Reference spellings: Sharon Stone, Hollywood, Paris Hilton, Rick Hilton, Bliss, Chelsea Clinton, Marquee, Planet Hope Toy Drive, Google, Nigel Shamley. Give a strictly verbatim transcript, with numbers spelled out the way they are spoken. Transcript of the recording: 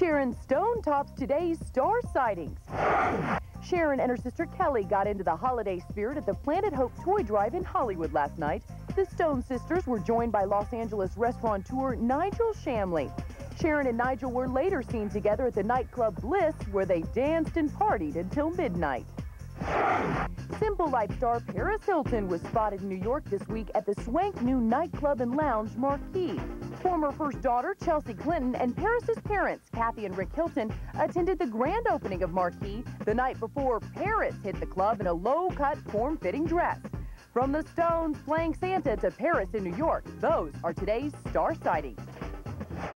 Sharon Stone tops today's star sightings. Sharon and her sister Kelly got into the holiday spirit at the Planet Hope Toy Drive in Hollywood last night. The Stone sisters were joined by Los Angeles restaurateur Nigel Shamley. Sharon and Nigel were later seen together at the nightclub Bliss, where they danced and partied until midnight. Simple Life star Paris Hilton was spotted in New York this week at the swank new nightclub and lounge Marquee. Former first daughter Chelsea Clinton and Paris's parents, Kathy and Rick Hilton, attended the grand opening of Marquee the night before Paris hit the club in a low-cut, form-fitting dress. From the Stones playing Santa to Paris in New York, those are today's star sightings.